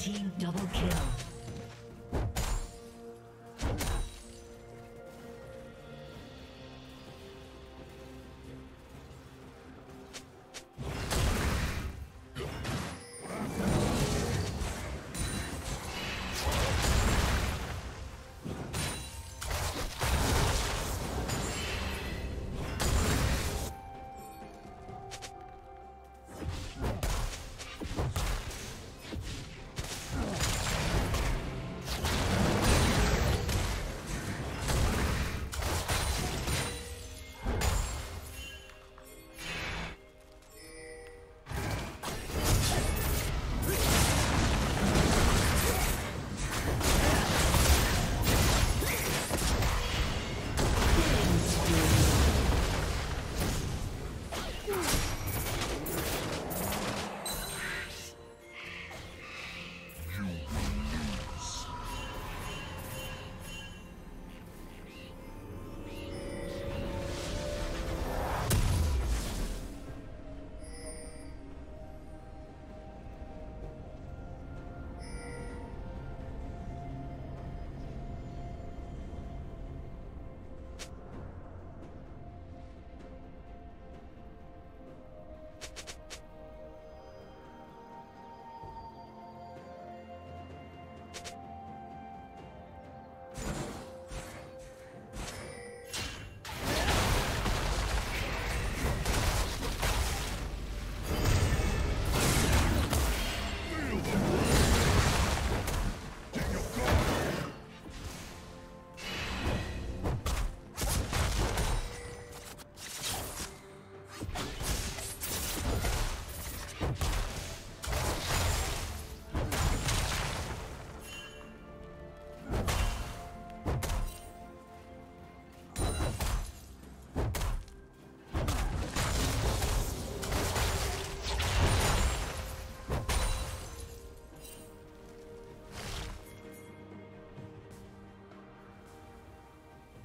team double kill.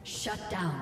Shut down.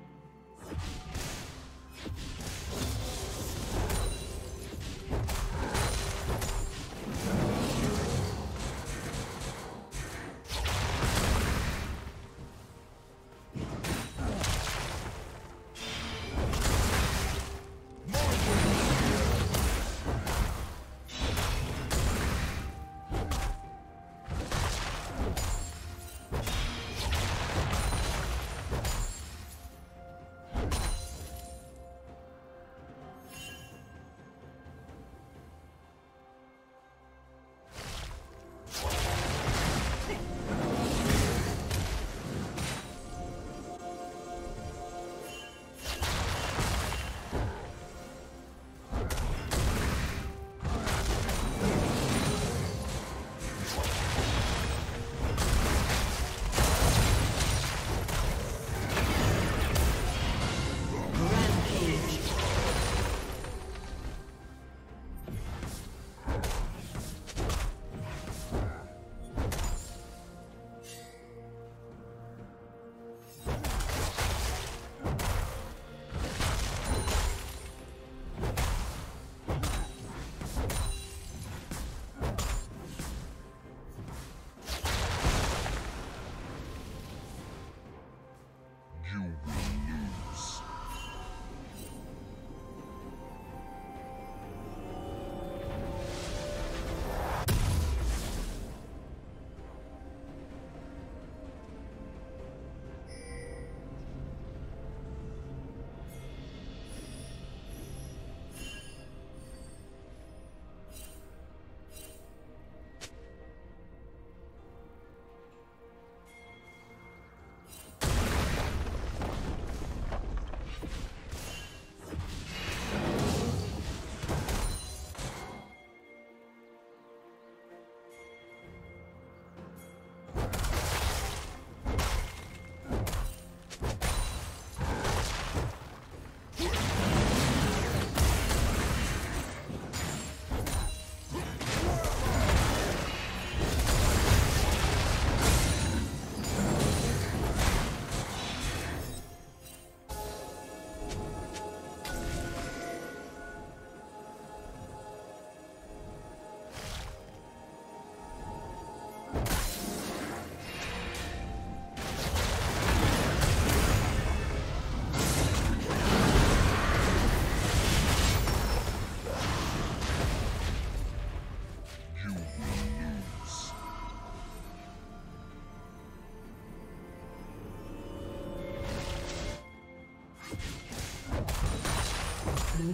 You will lose. Blue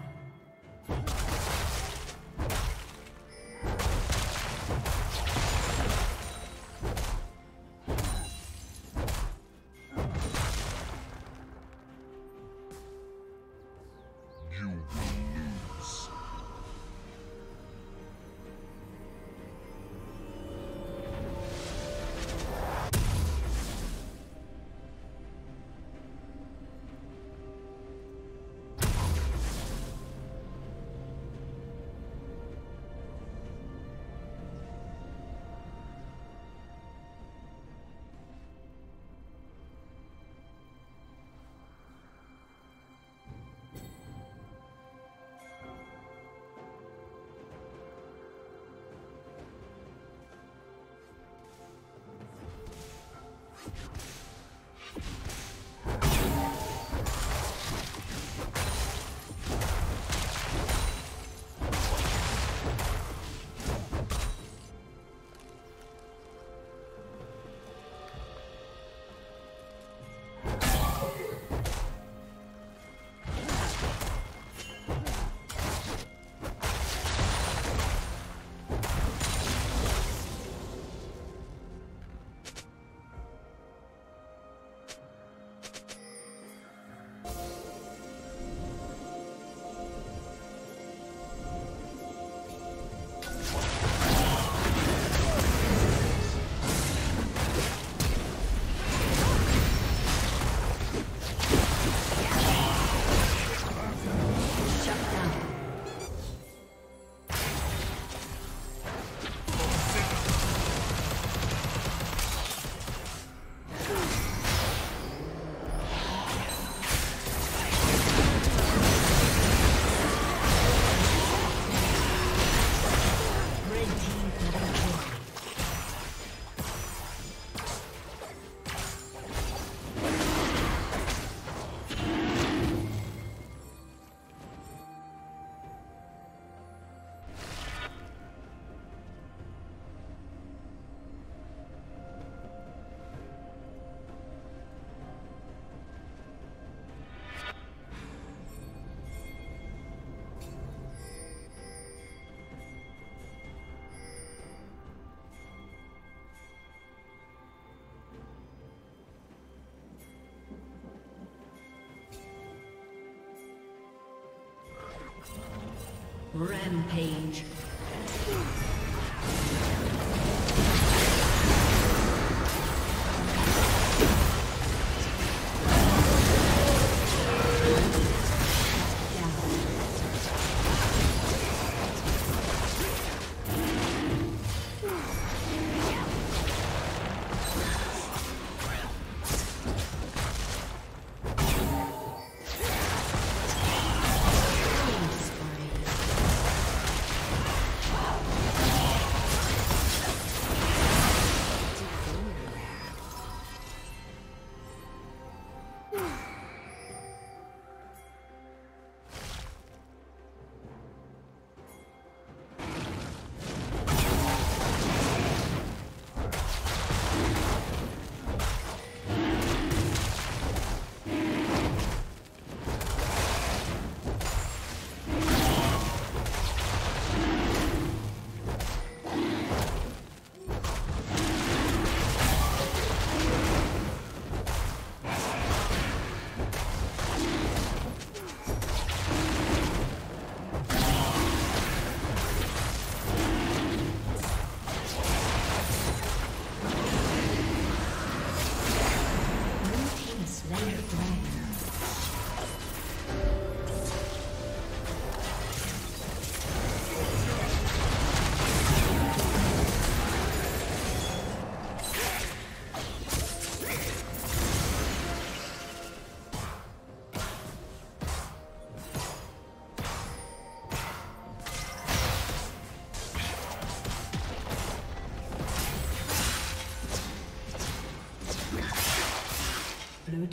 Rampage.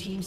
team's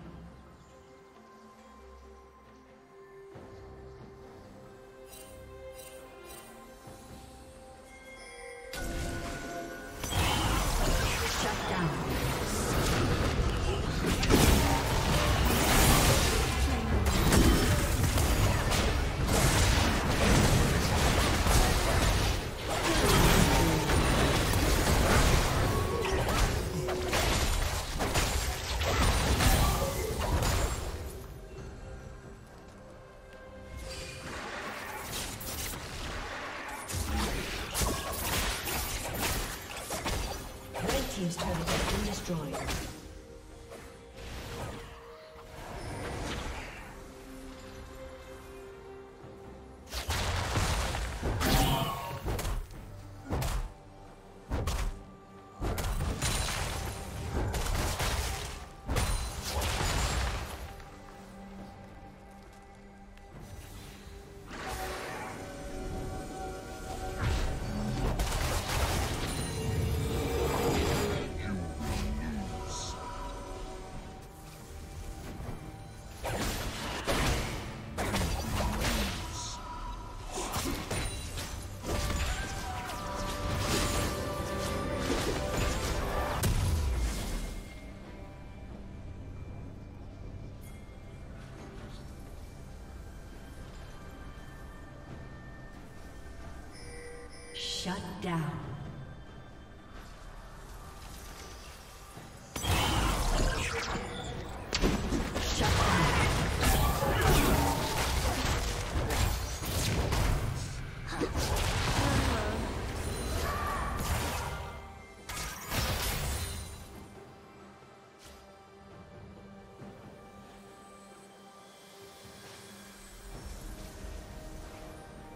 Shut down.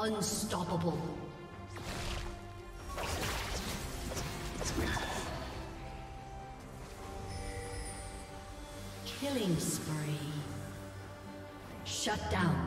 Unstoppable. Killing spree. Shut down.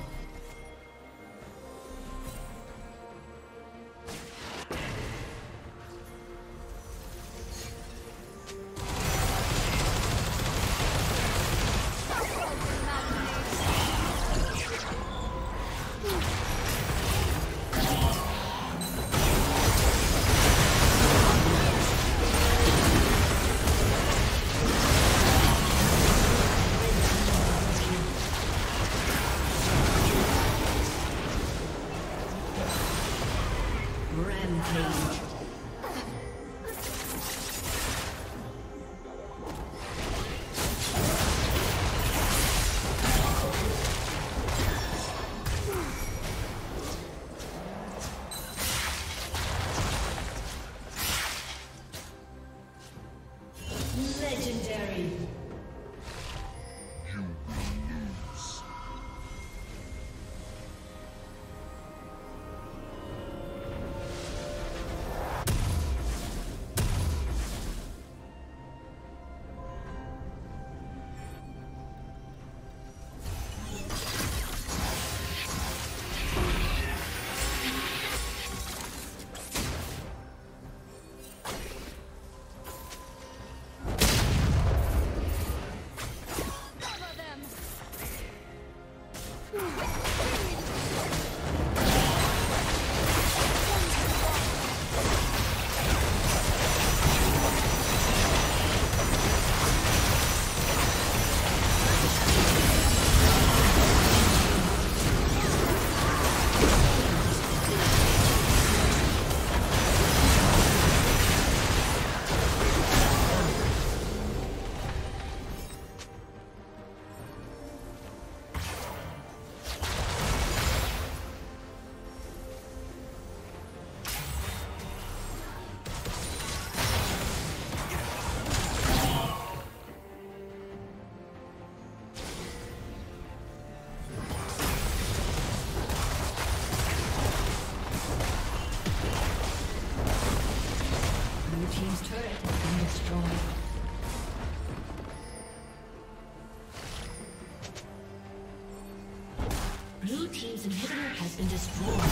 Blue team's inhibitor has been destroyed.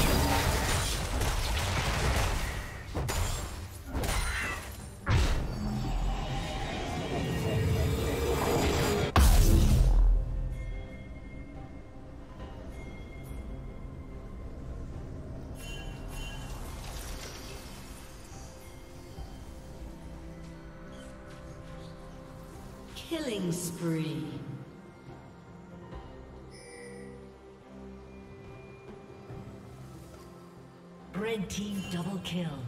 Killing spree. Red team double kill.